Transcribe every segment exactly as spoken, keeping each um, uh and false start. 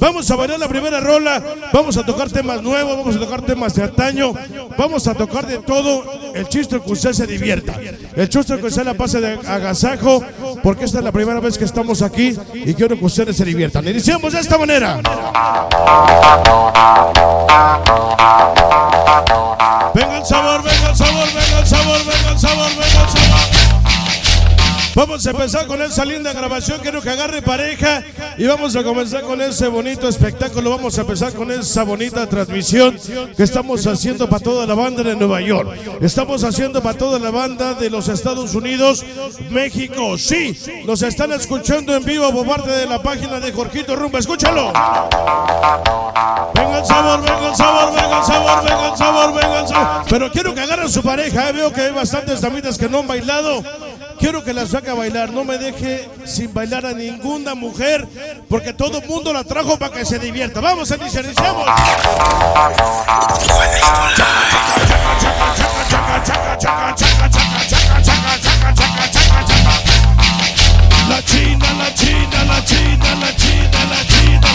Vamos a bailar la primera rola, vamos a tocar temas nuevos, vamos a tocar temas de antaño, vamos a tocar de todo. El chiste que usted se divierta, el chiste que usted la pase de agasajo, porque esta es la primera vez que estamos aquí y quiero que ustedes se diviertan. Iniciamos de esta manera. Venga el sabor, venga el sabor, venga el sabor, venga el sabor, venga el sabor. Vamos a empezar con esa linda grabación, quiero que agarre pareja y vamos a comenzar con ese bonito espectáculo, vamos a empezar con esa bonita transmisión que estamos haciendo para toda la banda de Nueva York, estamos haciendo para toda la banda de los Estados Unidos, México, sí, nos están escuchando en vivo por parte de la página de Jorgito Rumba, escúchalo. Venga el sabor, venga el sabor, venga el sabor, venga el sabor, venga el sabor, pero quiero que agarren su pareja, eh. Veo que hay bastantes damitas que no han bailado. Quiero que la saque a bailar, no me deje sin bailar a ninguna mujer, porque todo el mundo la trajo para que se divierta. Vamos, iniciar, iniciamos. La china, la china, la china, la china, la china.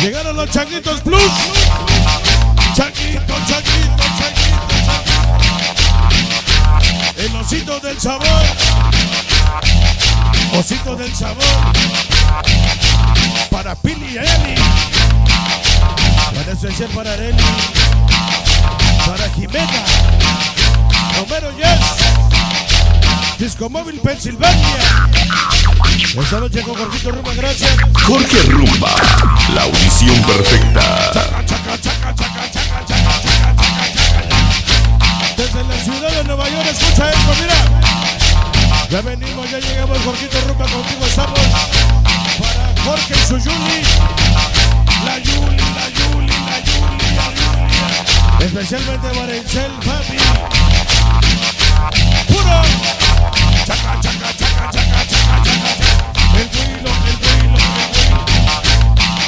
Llegaron los Changuitos Plus. Changuito, changuito, changuito. El osito del sabor, osito del sabor, para Pili y Eli, para especial para Eli, para Jimena, Romero Yes, Disco Móvil Pensilvania. Esta noche con Jorgito Rumba, gracias. Jorge Rumba, la audición perfecta. Chaca, chaca, chaca, chaca, chaca, chaca. Desde la ciudad de Nueva York, escucha eso, mira. Ya venimos, ya llegamos, Jorgito Rumba, contigo estamos. Para Jorge y su Yuli. La Yuli, la Yuli, la Yuli, la Yuli. Especialmente para Excel, papi. Puro. Chaca, chaca, chaca, chaca, chaca, chaca. El duilo, el duilo, el duilo.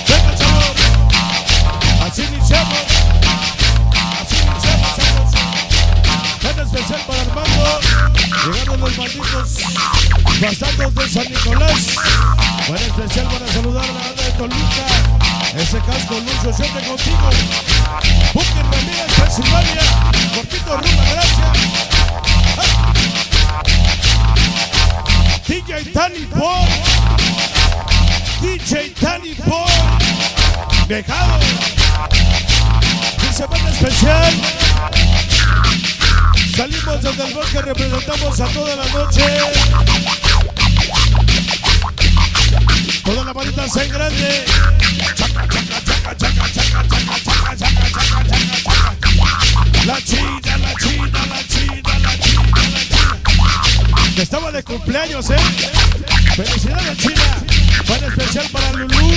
Venga, chavos. Así iniciamos. Especial para Armando, llegaron los malditos bastantes de San Nicolás. Para especial para saludar a la banda de Toluca, ese casco Lucho siempre contigo. Búnker Ramírez, Pensilvania, Jorgito Rumba, gracias. D J Tani Pop, D J Tani Pop, dejado. Y semana especial. Salimos desde el bosque, representamos a toda la noche. Toda la paleta se engrande. Chaca, chaca, chaca, chaca, chaca, chaca, chaca, chaca, chaca. La china, la china, la china, la china, la china. Estaba de cumpleaños, eh. Felicidades, China. Buen especial para Lulú,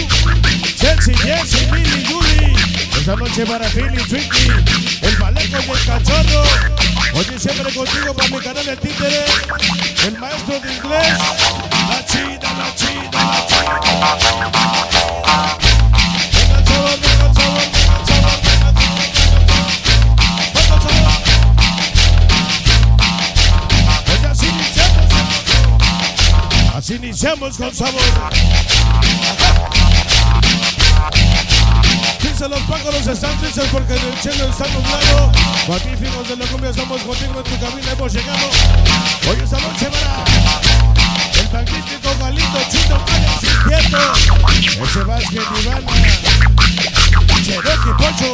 Chelsea, Jesse, Billy, Yuli. Esta noche para Philly, Twinkie, el Valeco y el Cachorro. Hoy siempre contigo para mi canal de títere, el maestro de inglés. La chida, la chida, la chida. Venga el sabor, venga el sabor, venga el sabor, venga el sabor, venga el sabor. Pues así iniciamos, así iniciamos con sabor. Los pájaros están tristes porque en el cielo está nublado. Magníficos de la cumbia, estamos contigo en tu camino, hemos llegado. Hoy esta noche para el magnífico Juanito, Chito Párez, Inquieto, ese Vázquez, Ivana, Cheroqui, Pocho.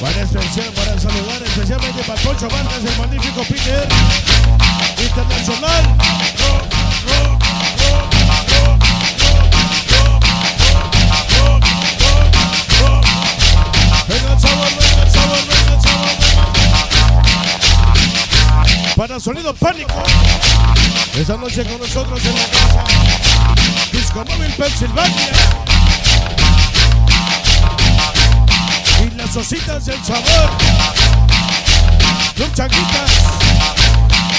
Para especial, para saludar especialmente para Pocho Vargas, el magnífico Peter Internacional. Rock, rock, rock. Venga el sabor, venga el sabor, venga el sabor. Para Sonido Pánico. Esta noche con nosotros en la casa. Disco Móvil Pensilvania. Y las ositas del sabor. Los Changuitas.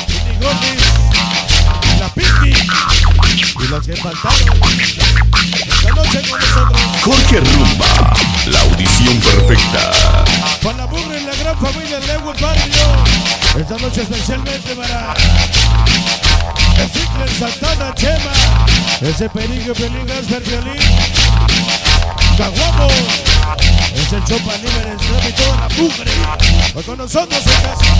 Pinigotis. La Piti. Y los que faltaron. Esta noche con nosotros. Jorge Rumba. La audición perfecta. Para la burra y la gran familia del Ewe Barrio. Esta noche especialmente para el Hitler Santana Chema, ese peligro, peligas del violín, Caguamo, ese chopa libre del trap y toda la mugre. Va con nosotros en casa.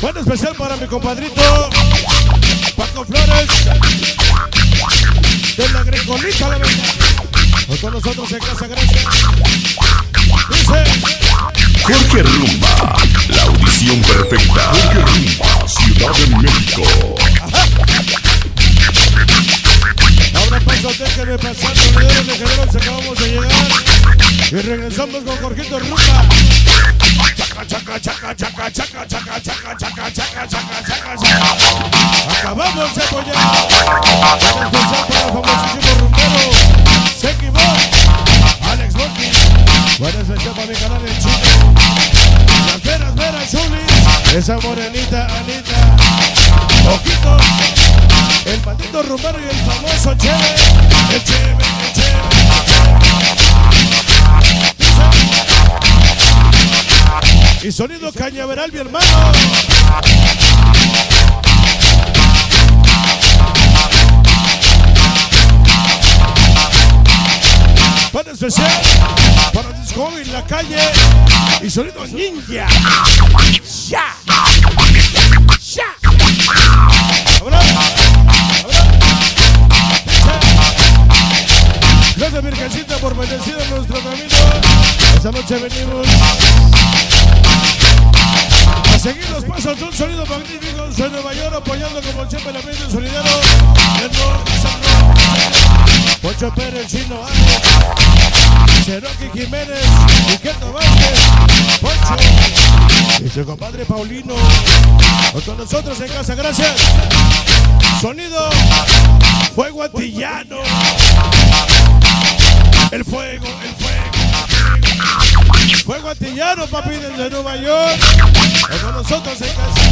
Bueno, especial para mi compadrito Paco Flores, de la Grecolita, la verdad. Va con nosotros en casa, gracias. Dice. Jorge Rumba, la audición perfecta. Jorge Rumba, Ciudad de México. Ajá. Ahora pasa, déjenme pasar, los de General se acabamos de llegar. Y regresamos con Jorgito Rumba. Chaca, chaca, chaca, chaca, chaca, chaca, chaca, chaca, chaca, chaca, chaca, chaca. Acabamos de apoyar. Vamos a empezar para el famosísimo rumbero. Chequi Bob, Alex Boki. Buenas noches para mi canal de Chito. Veras, veras, Juli, esa morenita, Anita, Ojitos, el patito rumbero y el famoso Cheve, el Cheve, el Cheve. Y sonido Cañaveral, mi hermano. Para especial, para Disco Móvil en la calle y sonido ninja. Ya, ya. Ahora, ahora. Gracias, Virgencita, por bendecir a nuestro camino. Esta noche venimos a seguir los pasos de un sonido magnífico. Soy Nueva York, apoyando como siempre la mente solidero. Pocho Pérez, Chino, Alex, Cheroqui Jiménez, Víctor Vázquez, Pocho y su compadre Paulino. Con nosotros en casa, gracias. Sonido Fuego Antillano. El fuego, el fuego. Fuego Antillano, papi, desde Nueva York. Con nosotros en casa.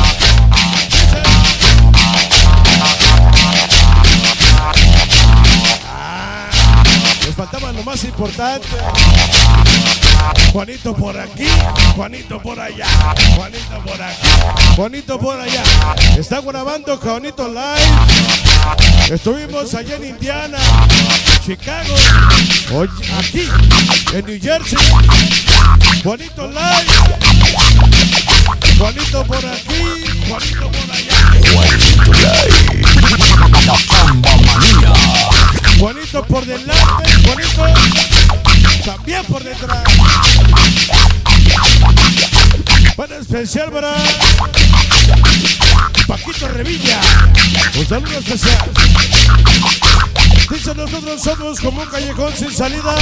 Nos faltaba lo más importante. Juanito por aquí, Juanito por allá, Juanito por aquí, Juanito por allá. Está grabando Juanito Live. Estuvimos allá en Indiana, Chicago, hoy aquí, en New Jersey. Juanito Live, Juanito por aquí, Juanito por allá. Juanito Live, la Camba Manía. Juanito por delante, Juanito también por detrás. Bueno, especial para Paquito Revilla. Un saludo especial. Dice, nosotros somos como un callejón sin salida.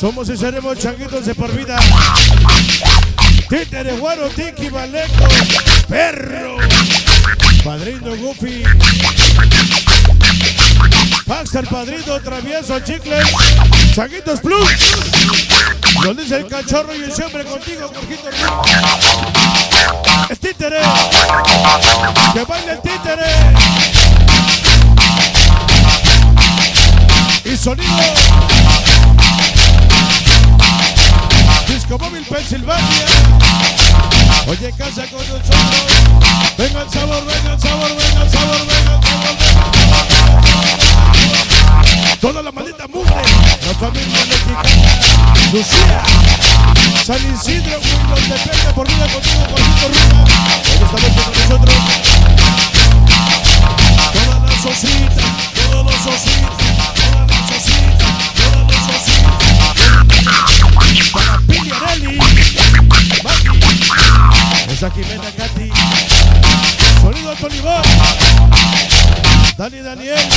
Somos y seremos changuitos de por vida. Títere, guaro, tiki, maleco, perro. Padrino Goofy. Marx el Padrino Travieso, Chicles, Changuitos Plus. Lo dice el cachorro y el siempre contigo, Jorgito. El títere. Que baile el títere. Y sonido. Disco Móvil Pensilvania. Oye, casa con nosotros. Venga el sabor, venga el sabor, venga el sabor, venga el sabor, venga el sabor. Toda la maldita mugre, la familia mexicana, Lucía, San Isidro, Willow, te pega por vida contigo, Jorgito Rumba. Hoy esta noche con nosotros, toda la socita, toda la socita, toda la socita, toda la socita. Para Piñarelli, Mati, esa Jimena Katy, Sonido Tony Bob, Dani Daniel,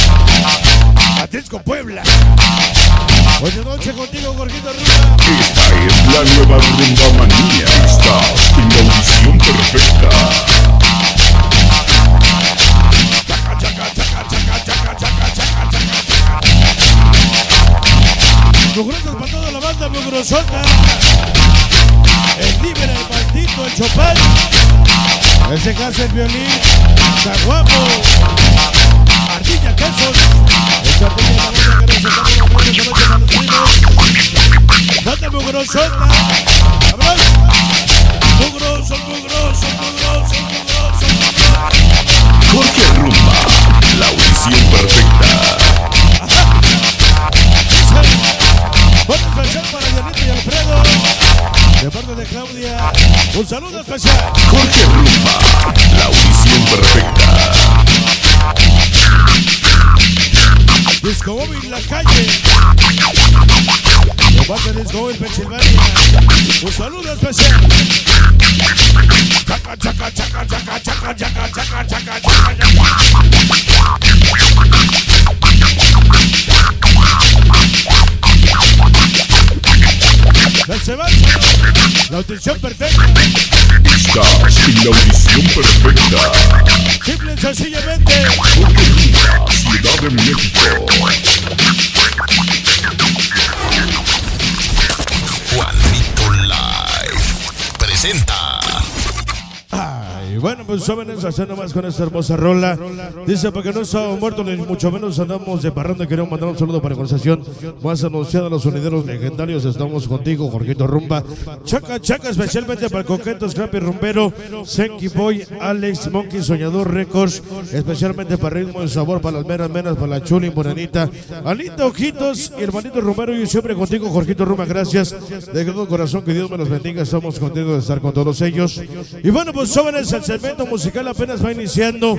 Patrick Puebla. Hoy de noche contigo, Jorgito Rumba. Esta es la nueva rumba manía. Estás en la audición perfecta. Chaca, chaca, chaca, chaca, chaca, chaca, chaca, chaca. Mugrosos para toda la banda, mugrosota. El libre, el maldito, el chopal. Ese caso el violín. Caguamo. Ardilla. bella que soy. Esa bella que merece tener una buena noche para los niños. Date muy grosota. Abrazo. Muy grosso, muy grosso, muy grosso, muy grosso, muy grosso. Jorge Rumba, la audición perfecta. Ajá. Buen especial para Dianita y Alfredo. De parte de Claudia, un saludo especial. Jorge Rumba, la audición perfecta. Disco Móvil La Calle. De parte de Disco Móvil Pensilvania, un saludo especial. Chaca, chaca, chaca, chaca, chaca, chaca, chaca, chaca, chaca. Se va. La audición perfecta. Estás en la audición perfecta. Simple y sencillamente. Jorgito, Ciudad de México. Juanito Live presenta. Ay, bueno, pues jóvenes, hacer nomás con esta hermosa rola. Dice, porque no estamos muertos ni mucho menos andamos de parranda. Queremos mandar un saludo para conversación más anunciada a los sonideros legendarios. Estamos contigo, Jorgito Rumba. Chaca, chaca, especialmente para Coquetos, Crappy Rumbero, Senki Boy, Alex Monkey, Soñador Records. Especialmente para Ritmo y Sabor, para las meras menas, para la Chuli, Bonanita, Anita, Ojitos, hermanito Rumbero. Y siempre contigo, Jorgito Rumba. Gracias de todo corazón, que Dios me los bendiga. Estamos contentos de estar con todos ellos. Y bueno, pues jóvenes, el segmento musical apenas va iniciando.